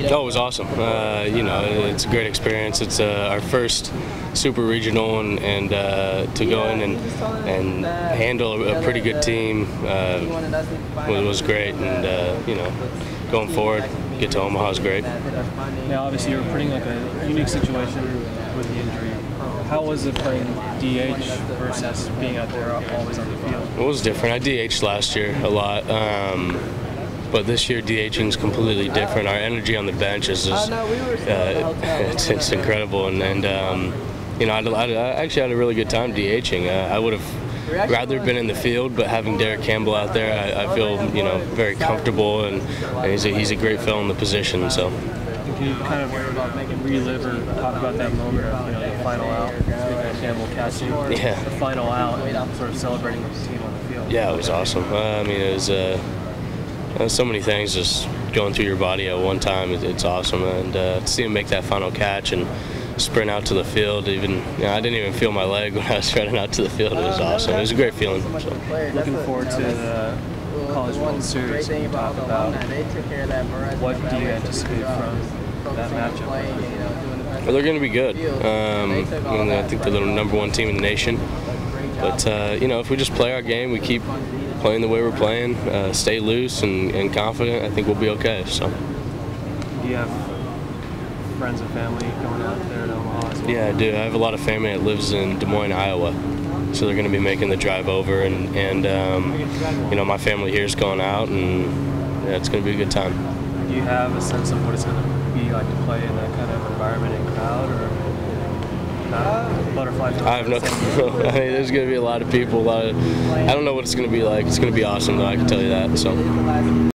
Oh, it was awesome. You know, it's a great experience. It's our first super regional, and to go in and handle a pretty good team was great. And you know, going forward, get to Omaha is great. Now, obviously, you were putting like a unique situation with the injury. How was it playing DH versus being out there always on the field? It was different. I DH'd last year a lot. But this year, DHing is completely different. Our energy on the bench is just, it's incredible. And you know, I actually had a really good time DHing. I would have rather been in the field, but having Derek Campbell out there, I feel, you know, very comfortable, and he's a great fill in the position. So. Can you kind of relive or talk about that moment of, you know, the final out, Campbell catching, yeah, the final out, and sort of celebrating with the team on the field? Yeah, it was awesome. I mean, it was. So many things just going through your body at one time. It's awesome, and to see him make that final catch and sprint out to the field. Even, you know, I didn't even feel my leg when I was running out to the field. It was awesome. It was a great feeling. So. Looking forward to the College World Series. Can you talk about what do you anticipate from that matchup? Well, they're going to be good. I think they're the #1 team in the nation. But you know, if we just play our game, we keep playing the way we're playing, stay loose and confident, I think we'll be okay. So. Do you have friends and family going out there in Omaha as well? Yeah, I do. I have a lot of family that lives in Des Moines, Iowa, so they're going to be making the drive over, and you know, my family here is going out, and yeah, it's going to be a good time. Do you have a sense of what it's going to be like to play in that kind of environment and crowd, or? I have no clue. I mean, there's going to be a lot of people. I don't know what it's going to be like. It's going to be awesome, though, I can tell you that. So.